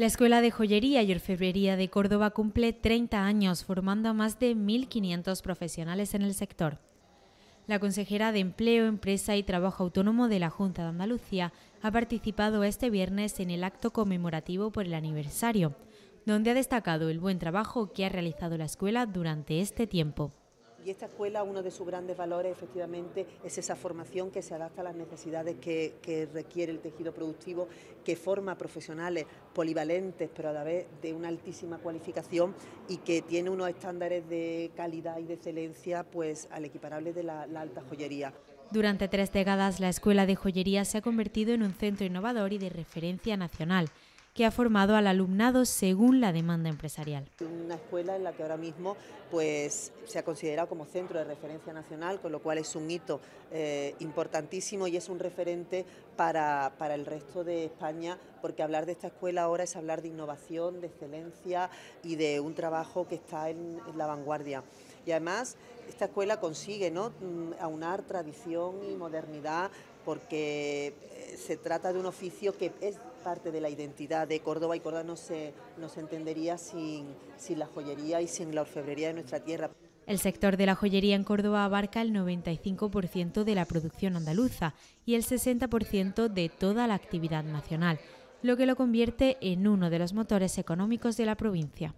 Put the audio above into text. La Escuela de Joyería y Orfebrería de Córdoba cumple 30 años formando a más de 1.500 profesionales en el sector. La consejera de Empleo, Empresa y Trabajo Autónomo de la Junta de Andalucía ha participado este viernes en el acto conmemorativo por el aniversario, donde ha destacado el buen trabajo que ha realizado la escuela durante este tiempo. Y esta escuela, uno de sus grandes valores, efectivamente, es esa formación que se adapta a las necesidades que requiere el tejido productivo, que forma profesionales polivalentes, pero a la vez de una altísima cualificación y que tiene unos estándares de calidad y de excelencia pues al equiparable de la alta joyería. Durante 3 décadas, la Escuela de Joyería se ha convertido en un centro innovador y de referencia nacional, que ha formado al alumnado según la demanda empresarial. Una escuela en la que ahora mismo pues, se ha considerado como centro de referencia nacional, con lo cual es un hito importantísimo y es un referente para el resto de España, porque hablar de esta escuela ahora es hablar de innovación, de excelencia y de un trabajo que está en la vanguardia. Y además esta escuela consigue, ¿no?, aunar tradición y modernidad, porque se trata de un oficio que es parte de la identidad de Córdoba, y Córdoba no se entendería sin la joyería y sin la orfebrería de nuestra tierra. El sector de la joyería en Córdoba abarca el 95% de la producción andaluza y el 60% de toda la actividad nacional, lo que lo convierte en uno de los motores económicos de la provincia.